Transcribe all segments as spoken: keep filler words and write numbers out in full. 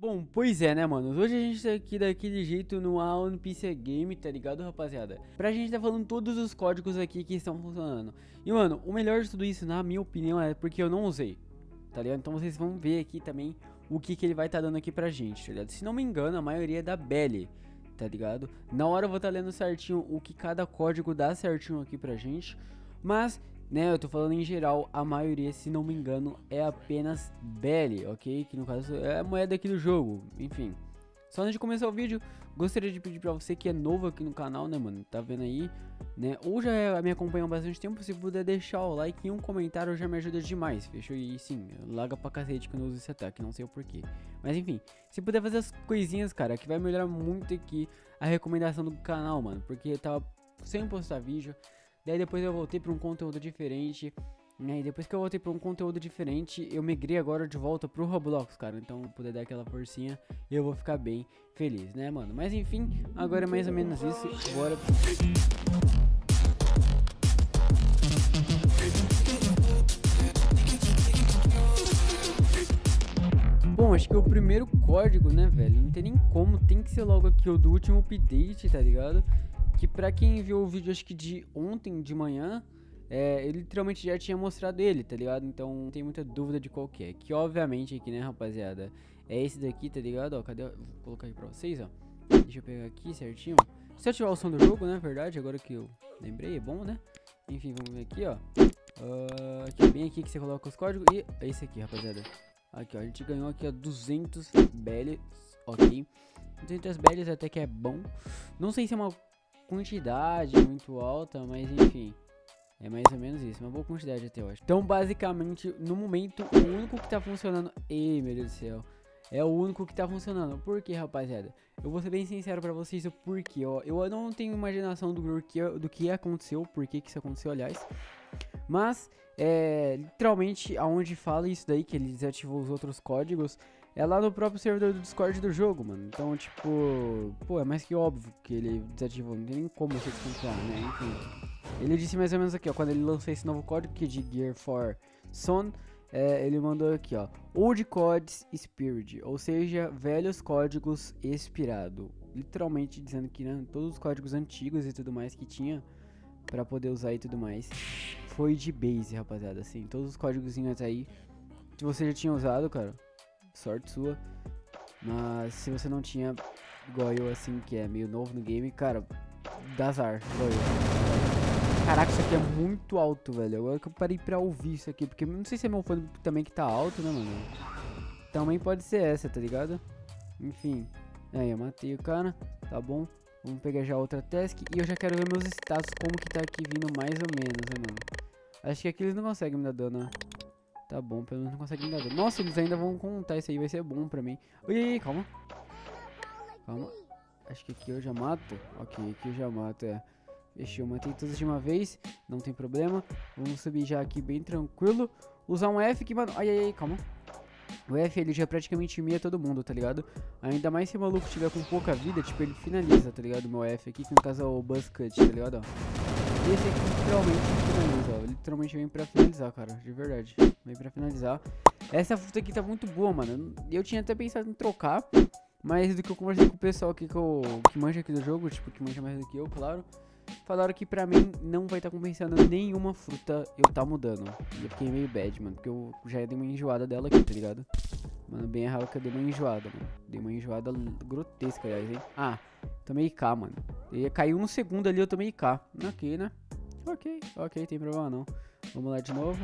Bom, pois é, né, mano? Hoje a gente tá aqui daquele jeito no A One Piece Game, tá ligado, rapaziada? Pra gente tá falando todos os códigos aqui que estão funcionando. E, mano, o melhor de tudo isso, na minha opinião, é porque eu não usei, tá ligado? Então vocês vão ver aqui também o que que ele vai tá dando aqui pra gente, tá ligado? Se não me engano, a maioria é da Belly, tá ligado? Na hora eu vou tá lendo certinho o que cada código dá certinho aqui pra gente. Mas, né, eu tô falando em geral, a maioria, se não me engano, é apenas Belly, ok? Que no caso é a moeda aqui do jogo, enfim. Só antes de começar o vídeo, gostaria de pedir pra você que é novo aqui no canal, né, mano? Tá vendo aí, né? Ou já me acompanha há bastante tempo, se puder deixar o like e um comentário já me ajuda demais, fechou? E sim, laga pra cacete quando eu uso esse ataque, não sei o porquê. Mas enfim, se puder fazer as coisinhas, cara, que vai melhorar muito aqui a recomendação do canal, mano. Porque eu tava sem postar vídeo. Daí depois eu voltei para um conteúdo diferente, né? E depois que eu voltei para um conteúdo diferente, eu migrei agora de volta pro Roblox, cara. Então, se puder dar aquela forcinha, eu vou ficar bem feliz, né, mano? Mas enfim, agora é mais ou menos isso. Bora pro... Bom, acho que o primeiro código, né, velho? Não tem nem como, tem que ser logo aqui o do último update, tá ligado? Que pra quem viu o vídeo, acho que de ontem de manhã, é, eu literalmente já tinha mostrado ele, tá ligado? Então não tem muita dúvida de qual que é. Que obviamente aqui, né, rapaziada, é esse daqui, tá ligado? Ó, cadê? Vou colocar aí pra vocês, ó. Deixa eu pegar aqui certinho. Se eu ativar o som do jogo, né, verdade, agora que eu lembrei, é bom, né? Enfim, vamos ver aqui, ó. Uh, aqui, bem aqui que você coloca os códigos. E é esse aqui, rapaziada. Aqui, ó, a gente ganhou aqui, ó, duzentos bellies, ok. duzentas bellies até que é bom. Não sei se é uma quantidade muito alta, mas enfim, é mais ou menos isso, uma boa quantidade até hoje. Então, basicamente, no momento, o único que tá funcionando... Ei, meu Deus do céu, é o único que tá funcionando. Por quê, rapaziada? Eu vou ser bem sincero pra vocês o porquê, ó. Eu não tenho imaginação do que, do que aconteceu, por que que isso aconteceu, aliás. Mas, é, literalmente, aonde fala isso daí, que ele desativou os outros códigos, é lá no próprio servidor do Discord do jogo, mano. Então, tipo... Pô, é mais que óbvio que ele desativou. Não tem nem como você desconfiar, né? Enfim. Ele disse mais ou menos aqui, ó. Quando ele lançou esse novo código, que é de Gear four Son, é, ele mandou aqui, ó. Old Codes Expired. Ou seja, velhos códigos expirado. Literalmente dizendo que, né, todos os códigos antigos e tudo mais que tinha pra poder usar e tudo mais foi de base, rapaziada. Assim, todos os códigozinhos aí que você já tinha usado, cara, sorte sua. Mas se você não tinha, igual eu, assim, que é meio novo no game, cara, dá azar, igual eu. Caraca, isso aqui é muito alto, velho. Agora que eu parei pra ouvir isso aqui, porque não sei se é meu fone também que tá alto, né, mano? Também pode ser essa, tá ligado? Enfim, aí eu matei o cara, tá bom. Vamos pegar já outra task e eu já quero ver meus status, como que tá aqui vindo mais ou menos, né, mano? Acho que aqui eles não conseguem me dar dano, né? Tá bom, pelo menos não consegue me dar dano. Nossa, eles ainda vão contar, isso aí vai ser bom pra mim. Ui, calma. Calma. Acho que aqui eu já mato. Ok, aqui eu já mato, é. Fechou, matei todos de uma vez. Não tem problema. Vamos subir já aqui bem tranquilo. Usar um F que, mano... Ai, ai, ai, calma. O F, ele já praticamente mia todo mundo, tá ligado? Ainda mais se o maluco tiver com pouca vida, tipo, ele finaliza, tá ligado? O meu F aqui, que no caso é o Buzz Cut, tá ligado? Ó. Esse aqui literalmente finaliza, ó. Literalmente vem pra finalizar, cara, de verdade. Vem pra finalizar. Essa fruta aqui tá muito boa, mano. Eu tinha até pensado em trocar, mas do que eu conversei com o pessoal aqui que, eu, que manja aqui do jogo, tipo, que manja mais do que eu, claro, falaram que pra mim não vai estar tá compensando nenhuma fruta eu tá mudando. E eu fiquei meio bad, mano, porque eu já dei uma enjoada dela aqui, tá ligado? Mano, bem errado que eu dei uma enjoada, mano. Dei uma enjoada grotesca, aliás, hein? Ah, tomei I K, mano. E caiu um segundo ali, eu tomei I K. Ok, né? Ok, ok, tem problema não. Vamos lá de novo.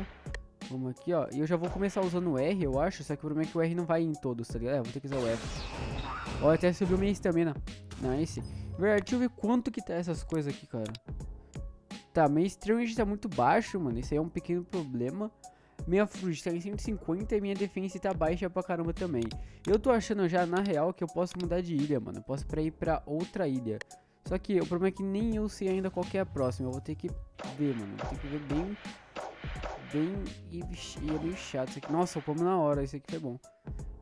Vamos aqui, ó. E eu já vou começar usando o R, eu acho. Só que o problema é que o R não vai em todos, tá ligado? É, vou ter que usar o F. Ó, até subiu minha estamina. Nice. Verdade, deixa eu ver quanto que tá essas coisas aqui, cara. Tá, meio estranho, a gente tá muito baixo, mano. Isso aí é um pequeno problema. Minha fruit tá em cento e cinquenta e minha defensa tá baixa pra caramba também. Eu tô achando já, na real, que eu posso mudar de ilha, mano. Eu posso pra ir pra outra ilha. Só que o problema é que nem eu sei ainda qual que é a próxima. Eu vou ter que ver, mano. Vou ter que ver bem... Bem... E, e é meio chato isso aqui. Nossa, eu como na hora. Isso aqui foi bom.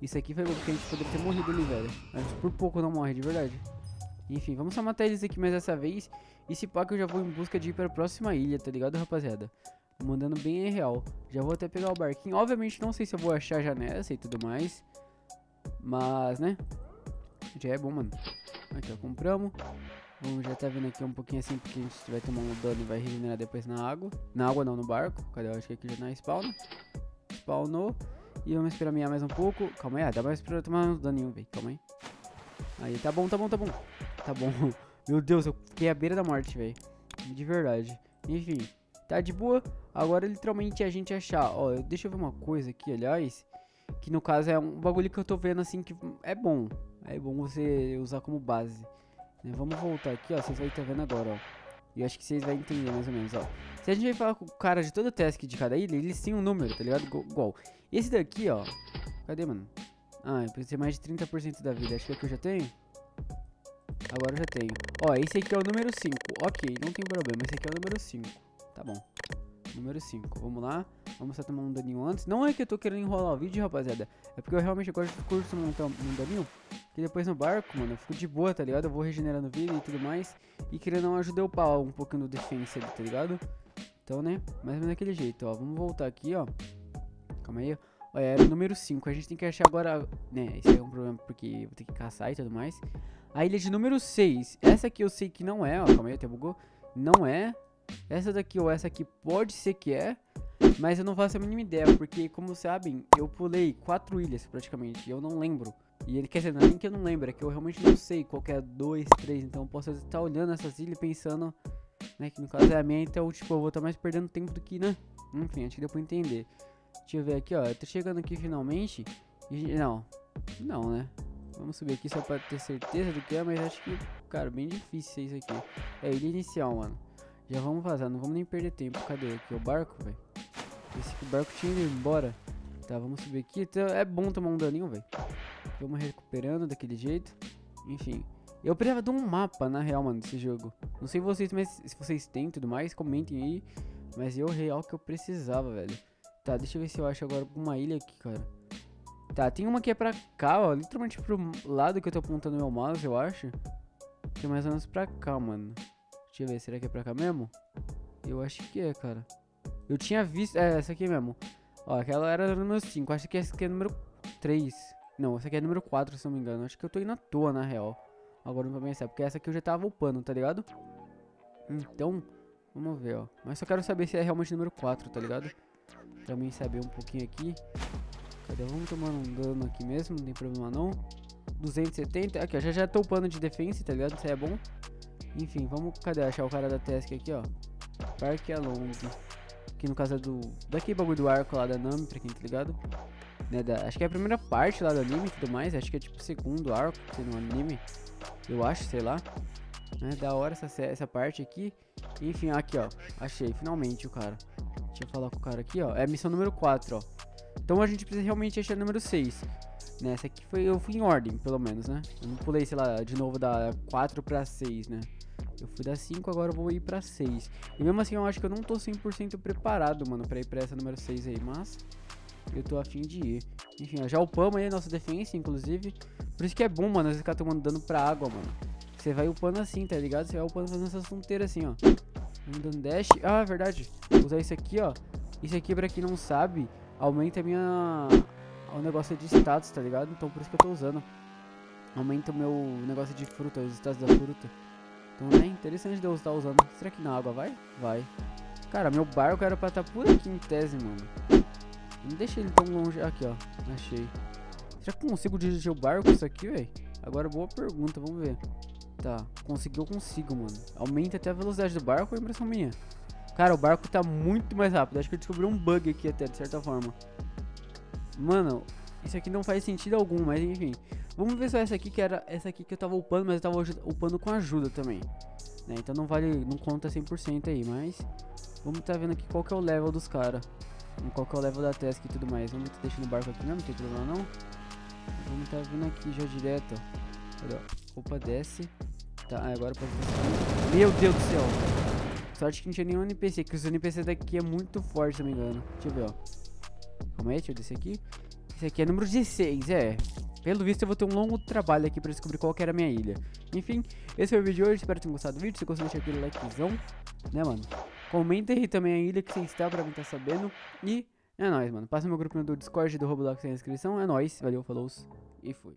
Isso aqui foi bom, porque a gente poderia ter morrido ali, velho. A gente por pouco não morre, de verdade. Enfim, vamos só matar eles aqui mais dessa vez. E se pá que eu já vou em busca de ir pra próxima ilha, tá ligado, rapaziada? Mandando bem real. Já vou até pegar o barquinho. Obviamente não sei se eu vou achar já nessa e tudo mais. Mas, né? Já é bom, mano. Aqui, ó, compramos. Vamos já tá vindo aqui um pouquinho assim, porque a gente vai tomar um dano e vai regenerar depois na água. Na água não, no barco. Cadê? Eu acho que aqui já não spawna. Spawnou. E vamos esperar mear mais um pouco. Calma aí, ah, dá mais pra tomar um daninho, velho. Calma aí. Aí, tá bom, tá bom, tá bom. Tá bom. Meu Deus, eu fiquei à beira da morte, velho. De verdade. Enfim, tá de boa. Agora, literalmente, a gente achar... Ó, deixa eu ver uma coisa aqui, aliás. Que, no caso, é um bagulho que eu tô vendo, assim, que é bom. É bom você usar como base. Vamos voltar aqui, ó, vocês vão estar vendo agora, ó. E eu acho que vocês vão entender mais ou menos, ó. Se a gente vai falar com o cara de todo o task de cada ilha, eles têm um número, tá ligado? Igual. Esse daqui, ó. Cadê, mano? Ah, eu preciso mais de trinta por cento da vida. Acho que aqui eu já tenho. Agora eu já tenho. Ó, esse aqui é o número cinco. Ok, não tem problema. Esse aqui é o número cinco. Tá bom. Número cinco. Vamos lá. Vamos só tomar um daninho antes. Não é que eu tô querendo enrolar o vídeo, rapaziada. É porque eu realmente gosto de curso montar um daninho. Que depois no barco, mano, eu fico de boa, tá ligado? Eu vou regenerando vida e tudo mais. E querendo não ajudar o pau um pouquinho no defensa ali, tá ligado? Então, né? Mais ou menos daquele jeito, ó. Vamos voltar aqui, ó. Calma aí. Ó, era o número cinco. A gente tem que achar agora... Né, esse é um problema porque eu vou ter que caçar e tudo mais. A ilha de número seis. Essa aqui eu sei que não é, ó. Calma aí, até bugou. Não é. Essa daqui ou essa aqui pode ser que é. Mas eu não faço a mínima ideia. Porque, como sabem, eu pulei quatro ilhas praticamente. E eu não lembro. E ele quer dizer, não é nem que eu não lembro, é que eu realmente não sei qual que é dois, três, então eu posso estar olhando essas ilhas e pensando, né, que no caso é a minha, então tipo, eu vou estar mais perdendo tempo do que, né, enfim, acho que deu pra entender. Deixa eu ver aqui, ó, eu tô chegando aqui finalmente, e, não, não, né, vamos subir aqui só pra ter certeza do que é, mas acho que, cara, bem difícil isso aqui. É ilha inicial, mano, já vamos vazar, não vamos nem perder tempo, cadê aqui o barco, velho? Pensei que o barco tinha ido embora, tá, vamos subir aqui, então, é bom tomar um daninho, velho. Vamos recuperando daquele jeito. Enfim, eu precisava de um mapa, na real, mano, desse jogo. Não sei vocês, mas se vocês têm e tudo mais, comentem aí. Mas eu, real, que eu precisava, velho. Tá, deixa eu ver se eu acho agora uma ilha aqui, cara. Tá, tem uma que é pra cá, ó. Literalmente pro lado que eu tô apontando meu mouse, eu acho. Tem mais ou menos pra cá, mano. Deixa eu ver, será que é pra cá mesmo? Eu acho que é, cara. Eu tinha visto, é, essa aqui mesmo. Ó, aquela era número cinco, acho que essa aqui é número três. Não, essa aqui é número quatro, se não me engano. Acho que eu tô indo à toa, na real. Agora não vou pensar, porque essa aqui eu já tava upando, tá ligado? Então, vamos ver, ó. Mas só quero saber se é realmente número quatro, tá ligado? Pra mim saber um pouquinho aqui. Cadê? Vamos tomar um dano aqui mesmo, não tem problema não. duzentos e setenta. Aqui, ó, já já tô upando de defensa, tá ligado? Isso aí é bom. Enfim, vamos... Cadê? Achar o cara da task aqui, ó. Parque Along. Aqui no caso é do... Daqui bagulho do arco lá da Nami, pra quem tá ligado. Né, da, acho que é a primeira parte lá do anime e tudo mais. Acho que é tipo o segundo arco no anime. Eu acho, sei lá. É da hora essa, essa parte aqui. Enfim, aqui ó. Achei, finalmente o cara. Deixa eu falar com o cara aqui ó. É a missão número quatro ó. Então a gente precisa realmente achar a número seis. Nessa aqui foi, eu fui em ordem, pelo menos, né. Eu não pulei, sei lá, de novo da quatro pra seis, né. Eu fui da cinco, agora eu vou ir pra seis. E mesmo assim eu acho que eu não tô cem por cento preparado, mano, pra ir pra essa número seis aí, mas... eu tô afim de ir. Enfim, ó, já upamos aí a nossa defensa, inclusive. Por isso que é bom, mano, você ficar tomando dano pra água, mano. Você vai upando assim, tá ligado? Você vai upando fazendo essas fronteiras assim, ó. Um dano dash. Ah, é verdade. Vou usar isso aqui, ó. Isso aqui, pra quem não sabe, aumenta a minha... o negócio de status, tá ligado? Então por isso que eu tô usando. Aumenta o meu negócio de fruta, os status da fruta. Então, né, interessante de eu estar usando. Será que na água vai? Vai. Cara, meu barco era pra estar por aqui em tese, mano. Não deixa ele tão longe. Aqui, ó. Achei. Será que eu consigo dirigir o barco isso aqui, velho? Agora, boa pergunta. Vamos ver. Tá. Conseguiu, eu consigo, mano. Aumenta até a velocidade do barco, é impressão minha. Cara, o barco tá muito mais rápido. Acho que eu descobri um bug aqui até, de certa forma. Mano, isso aqui não faz sentido algum, mas enfim. Vamos ver só essa aqui, que era essa aqui que eu tava upando, mas eu tava upando com ajuda também. Né? Então não vale, não conta cem por cento aí, mas... vamos tá vendo aqui qual que é o level dos caras. Qual que é o level da task e tudo mais. Vamos tá deixando o barco aqui mesmo, não tem problema não. Vamos tá vindo aqui já direto, ó. Olha, ó. Opa, desce. Tá, agora pode descer. Meu Deus do céu. Sorte que não tinha nenhum N P C, que os N P C daqui é muito forte, se não me engano. Deixa eu ver, ó. Calma aí, deixa eu descer aqui. Esse aqui é número dezesseis, é. Pelo visto eu vou ter um longo trabalho aqui pra descobrir qual que era a minha ilha. Enfim, esse foi o vídeo de hoje. Espero que tenham gostado do vídeo. Se gostou, deixa aquele likezão. Né, mano? Comenta aí também a ilha que você está pra mim tá sabendo. E é nóis, mano. Passa no meu grupinho do Discord do Roblox na descrição. É nóis. Valeu, falou. e fui.